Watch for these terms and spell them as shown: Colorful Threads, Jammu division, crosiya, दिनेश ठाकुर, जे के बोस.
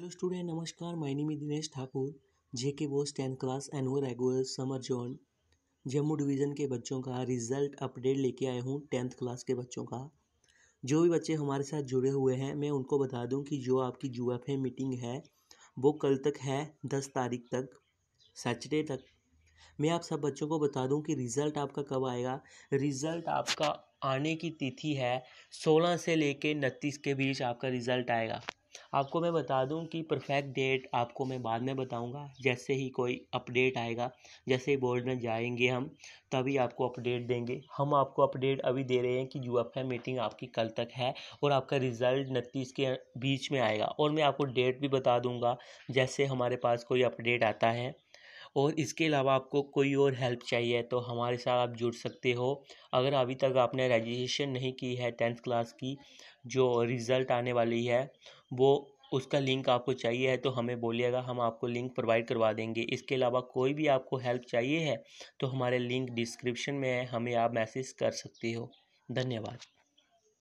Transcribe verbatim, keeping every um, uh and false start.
Hello student, नमस्कार। My name is दिनेश ठाकुर। जे के बोस tenth class annual regular summer zone Jammu division के बच्चों का result update लेके आया हूँ। टेंथ क्लास के बच्चों का, जो भी बच्चे हमारे साथ जुड़े हुए हैं, मैं उनको बता दूं कि जो आपकी यू एफ ए मीटिंग है वो कल तक है, दस तारीख तक, सैटरडे तक। मैं आप सब बच्चों को बता दूँ कि रिज़ल्ट आपका कब आएगा। रिज़ल्ट आपका आने की तिथि है सोलह से लेकर उनतीस के बीच आपका रिज़ल्ट आएगा। आपको मैं बता दूं कि परफेक्ट डेट आपको मैं बाद में बताऊंगा, जैसे ही कोई अपडेट आएगा, जैसे ही बोर्ड में जाएंगे हम तभी आपको अपडेट देंगे। हम आपको अपडेट अभी दे रहे हैं कि यू एफ ए मीटिंग आपकी कल तक है और आपका रिज़ल्ट उनतीस के बीच में आएगा। और मैं आपको डेट भी बता दूंगा जैसे हमारे पास कोई अपडेट आता है। और इसके अलावा आपको कोई और हेल्प चाहिए तो हमारे साथ आप जुड़ सकते हो। अगर अभी तक आपने रजिस्ट्रेशन नहीं की है टेंथ क्लास की, जो रिज़ल्ट आने वाली है वो, उसका लिंक आपको चाहिए है तो हमें बोलिएगा, हम आपको लिंक प्रोवाइड करवा देंगे। इसके अलावा कोई भी आपको हेल्प चाहिए है तो हमारे लिंक डिस्क्रिप्शन में है, हमें आप मैसेज कर सकते हो। धन्यवाद।